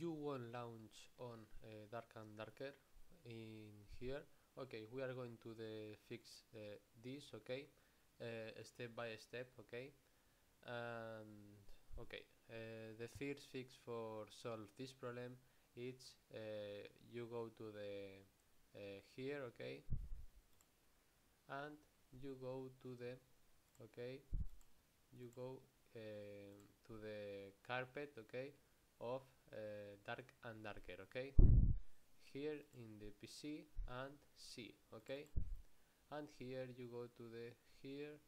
you won't launch on Dark and Darker in here. Okay, we are going to fix this, okay, step by step, okay. And okay, the first fix for solve this problem is you go to the here, okay, and you go to the okay, you go to the carpet, okay, of Dark and Darker, okay, here in the PC and C, okay, and here you go to the here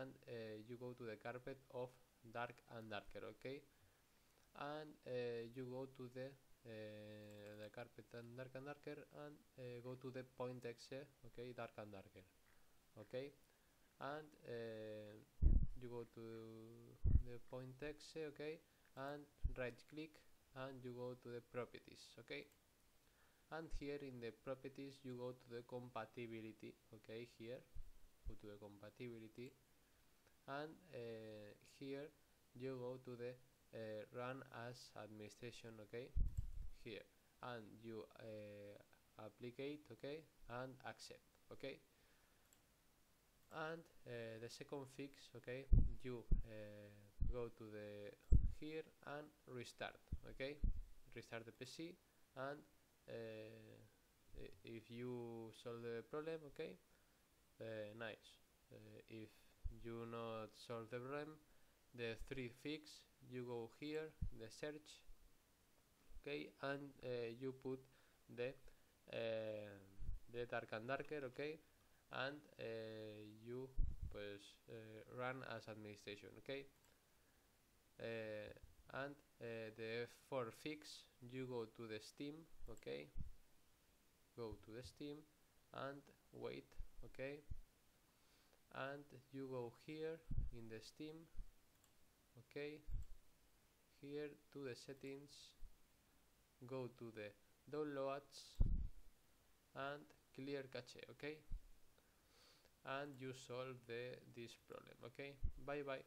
and you go to the carpet of Dark and Darker, okay, and you go to the carpet and Dark and Darker and go to the .exe, okay, Dark and Darker, okay, and you go to the .exe, okay, and right click and you go to the properties, okay, and here in the properties you go to the compatibility, okay, here go to the compatibility and here you go to the run as administration, okay, here, and you applicate, okay, and accept, okay, and the second fix, okay, you go to the here and restart, okay, restart the PC, and if you solve the problem, okay, nice. If you not solve the problem, the three fix, you go here, the search, okay, and you put the Dark and Darker, okay, and you pues, run as administration, okay, and the for fix, you go to the Steam, okay, go to the Steam and wait, okay, and you go here in the Steam, okay, here to the settings, go to the downloads and clear cache, okay, and you solve this problem, okay, bye bye.